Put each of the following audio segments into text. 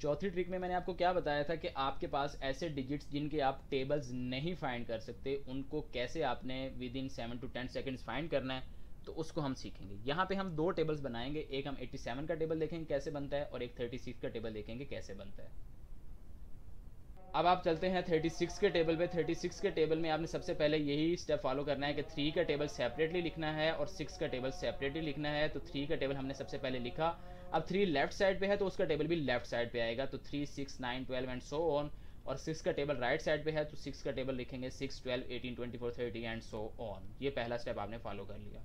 चौथी ट्रिक में मैंने आपको क्या बताया था कि आपके पास ऐसे डिजिट्स जिनके आप टेबल्स नहीं फाइंड कर सकते, उनको कैसे आपने within 7 to 10 seconds find करना है, तो उसको हम सीखेंगे। यहाँ पे हम दो टेबल्स बनाएंगे, एक हम 87 का टेबल देखेंगे कैसे बनता है और एक 36 का टेबल देखेंगे कैसे बनता है। अब आप चलते हैं 36 के टेबल पे। 36 के टेबल में आपने सबसे पहले यही स्टेप फॉलो करना है कि 3 का टेबल सेपरेटली लिखना है और 6 का टेबल सेपरेटली लिखना है। तो 3 का टेबल हमने सबसे पहले लिखा। अब 3 लेफ्ट साइड पे है तो उसका टेबल भी लेफ्ट साइड पे आएगा, तो 3, 6, 9, 12 एंड सो ऑन। और 6 का टेबल राइट साइड पे है तो 6 का टेबल लिखेंगे 6, 12, 18, 24, 30 एंड सो ऑन। ये पहला स्टेप आपने फॉलो कर लिया।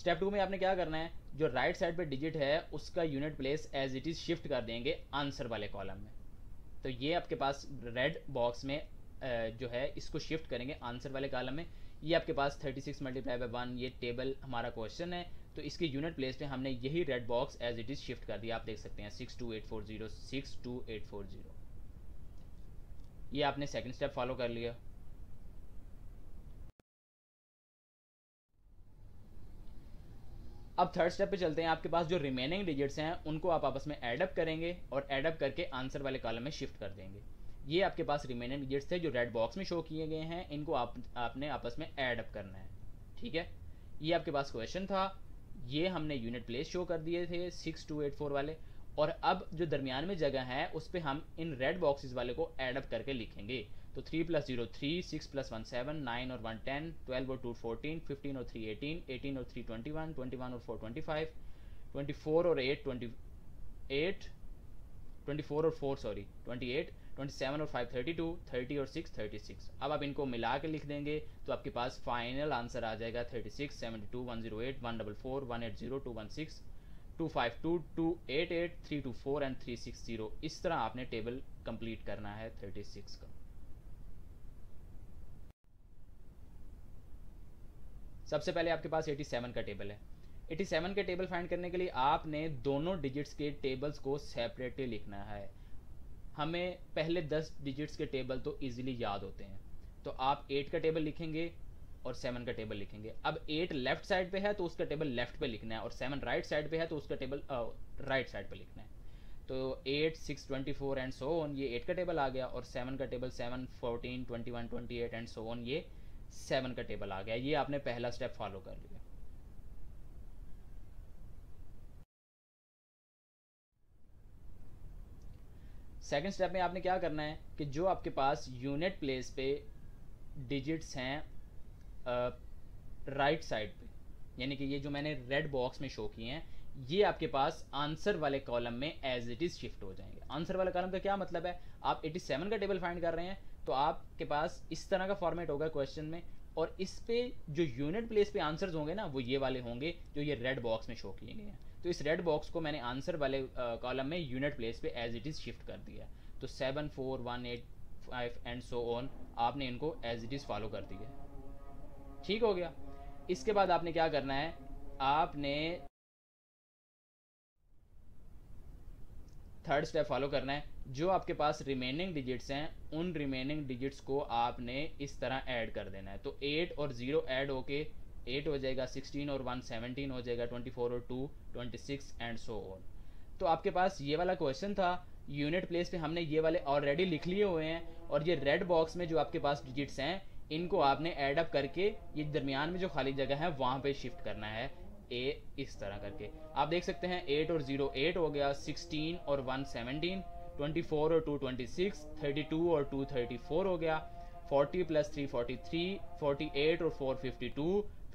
स्टेप 2 में आपने क्या करना है, जो राइट साइड पे डिजिट है उसका unit place as it is shift कर देंगे आंसर वाले कॉलम में। तो ये आपके पास रेड बॉक्स में जो है इसको शिफ्ट करेंगे आंसर वाले कॉलम में। ये आपके पास 36 × 1 ये टेबल हमारा क्वेश्चन है, तो इसकी यूनिट प्लेस पे हमने यही red box as it is shift कर दिया। आप देख सकते हैं 62840 62840। ये आपने सेकेंड स्टेप फॉलो कर लिया। अब थर्ड स्टेप पे चलते हैं। आपके पास जो रिमेनिंग डिजिट्स हैं उनको आप आपस में ऐड अप करेंगे और ऐड अप करके आंसर वाले कॉलम में शिफ्ट कर देंगे। ये आपके पास रिमेनिंग डिजिट्स थे जो रेड बॉक्स में शो किए गए हैं, इनको आपने आपस में ऐड अप करना है, ठीक है। ये आपके पास क्वेश्चन था, ये हमने यूनिट प्लेस शो कर दिए थे 6284 वाले, और अब जो दरमियान में जगह है उस पर हम इन रेड बॉक्सेस वाले को ऐड अप करके लिखेंगे। तो 3 + 0 3, 6 + 1 7, 9 और 1 10, 12 और 2 14, 15 और 3 18, 18 और 3 21, 21 और 4 25, 24 और 8 28, 24 और 4 सॉरी 28, 27 और 5 32, 30 और 6 36। अब आप इनको मिला के लिख देंगे तो आपके पास फाइनल आंसर आ जाएगा 36 72 108 144 180 216 252 288 324 एंड 360। इस तरह आपने टेबल कंप्लीट करना है 36 का। सबसे पहले आपके पास 87 का टेबल है। 87 के टेबल फाइंड करने के लिए आपने दोनों डिजिट्स के टेबल्स को सेपरेटली लिखना है। हमें पहले 10 डिजिट्स के टेबल तो इजीली याद होते हैं, तो आप 8 का टेबल लिखेंगे और 7 का टेबल लिखेंगे। अब 8 लेफ्ट साइड पे है तो उसका टेबल लेफ्ट पे लिखना है, और 7 राइट साइड पे है तो उसका टेबल राइट साइड पे लिखना है। तो 8, 6, 24 एंड सो ऑन, ये 8 का टेबल आ गया। और 7 का टेबल 7, 14, 21, 28 एंड सो ऑन, ये 7 का टेबल आ गया। ये आपने पहला स्टेप फॉलो कर लिया। सेकंड स्टेप में आपने क्या करना है कि जो आपके पास यूनिट प्लेस पे डिजिट्स हैं राइट साइड पे, यानी कि ये जो मैंने रेड बॉक्स में शो किए हैं, ये आपके पास आंसर वाले कॉलम में एज इट इज शिफ्ट हो जाएंगे। आंसर वाले कॉलम का क्या मतलब है, आप 87 का टेबल फाइंड कर रहे हैं तो आपके पास इस तरह का फॉर्मेट होगा क्वेश्चन में, और इस पे जो यूनिट प्लेस पे आंसर्स होंगे ना, वो ये वाले होंगे जो ये रेड बॉक्स में शो किए गए हैं। तो इस रेड बॉक्स को मैंने आंसर वाले कॉलम में यूनिट प्लेस पे एज इट इज शिफ्ट कर दिया। तो 7, 4, 1, 8, 5 एंड सो ऑन, आपने इनको एज इट इज फॉलो कर दिया, ठीक हो गया। इसके बाद आपने क्या करना है, आपने थर्ड स्टेप फॉलो करना है। जो आपके पास रिमेनिंग डिजिट्स हैं उन रिमेनिंग डिजिट्स को आपने इस तरह ऐड कर देना है। तो 8 और 0 ऐड होके 8 हो जाएगा, 16 और 1 17 हो जाएगा, 24 और 2 26 एंड सो ऑन। तो आपके पास ये वाला क्वेश्चन था, यूनिट प्लेस पे हमने ये वाले ऑलरेडी लिख लिए हुए हैं, और ये रेड बॉक्स में जो आपके पास डिजिट्स हैं इनको आपने ऐड अप करके ये दरमियान में जो खाली जगह है वहाँ पर शिफ्ट करना है, इस तरह करके। आप देख सकते हैं 8 और 0 8 हो गया, 16 और 1 17, 24 और 2 26, 32 और 2 34 हो गया, 40 + 3 43, 48 और 4 52,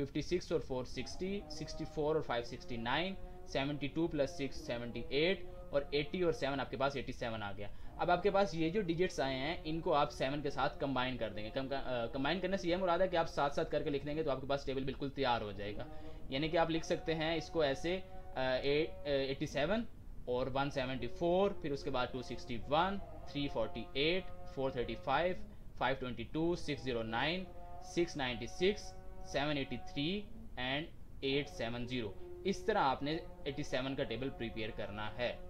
56 और 4 60, 64 और 5 69, 72 + 6 78 और 80 और 7 आपके पास 87 आ गया। अब आपके पास ये जो डिजिट्स आए हैं इनको आप 7 के साथ कंबाइन कर देंगे। कंबाइन करने से ये मुराद है कि आप साथ साथ करके लिख देंगे तो आपके पास टेबल बिल्कुल तैयार हो जाएगा। यानी कि आप लिख सकते हैं इसको ऐसे 87 और 174, फिर उसके बाद 261, 348, 435, 522, 609, 696, 783 एंड 870। इस तरह आपने 87 का टेबल प्रिपेयर करना है।